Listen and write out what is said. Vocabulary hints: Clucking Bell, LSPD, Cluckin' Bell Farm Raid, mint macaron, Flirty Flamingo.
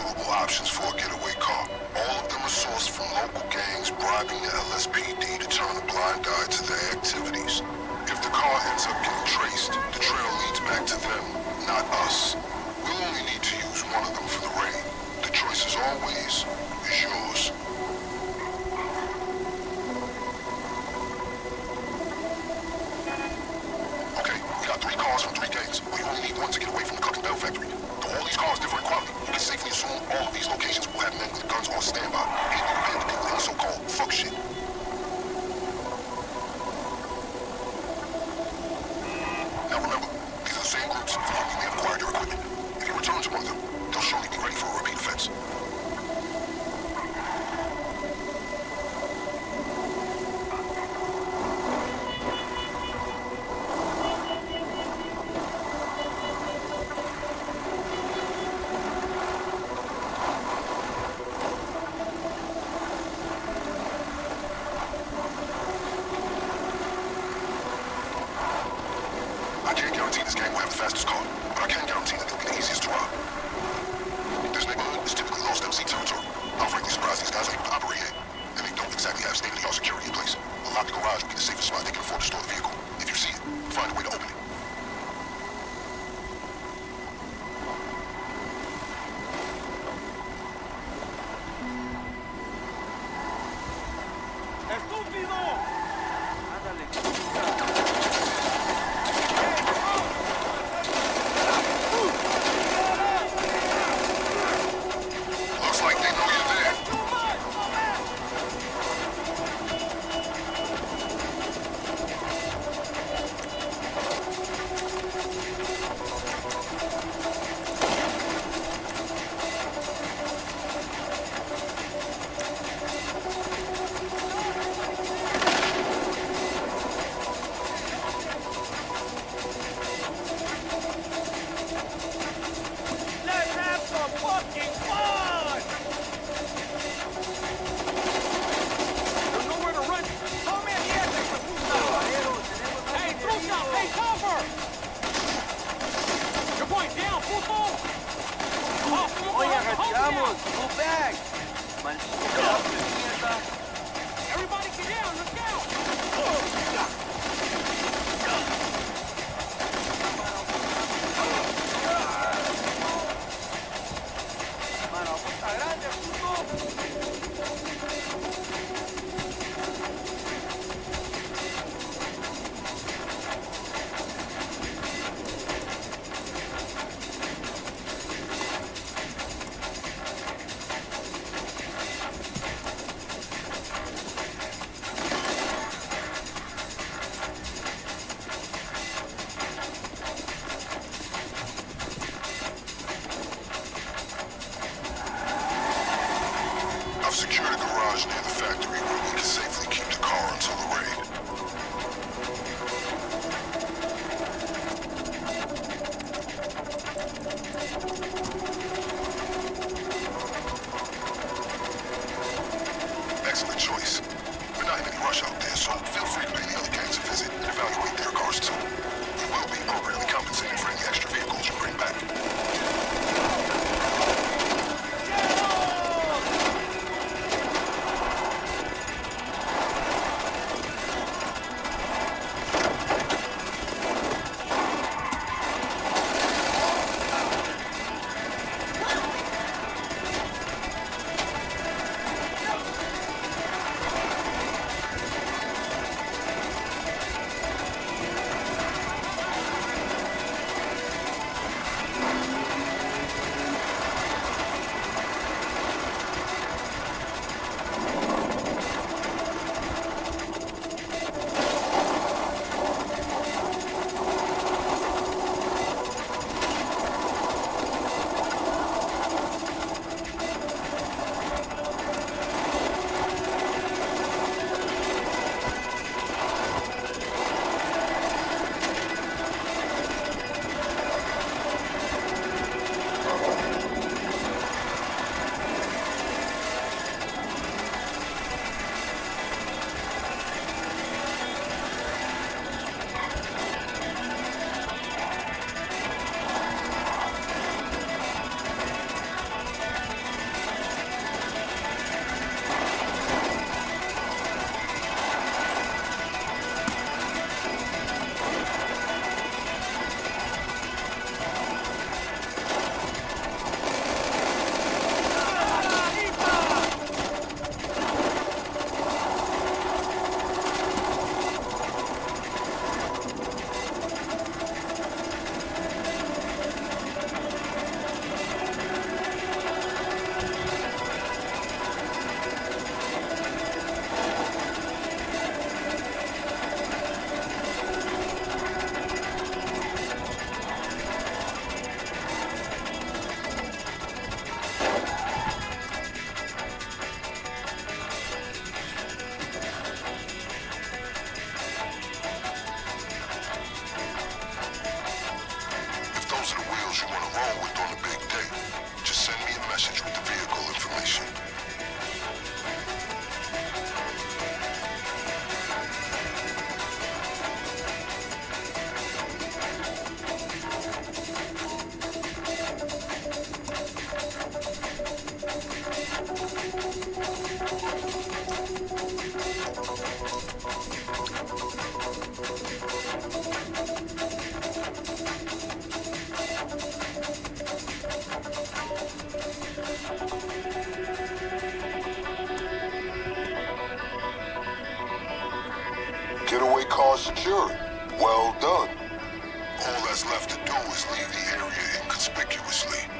suitable options for a getaway car. All of them are sourced from local gangs bribing the LSPD to turn a blind eye to their activities. If the car ends up getting traced, the trail leads back to them, not us. We'll only need to use one of them for the raid. The choice, as always, is yours. To get away from the Cluckin' Bell factory. Though all these cars differ in quality, you can safely assume all of these locations will have men with guns on standby, able to pin people in the so-called fuck shit. Now remember, these are the same groups from whom you may have acquired your equipment. If you return to one of them, they'll surely be ready for a repeat offense. Getaway car secured. Well done. All that's left to do is leave the area inconspicuously.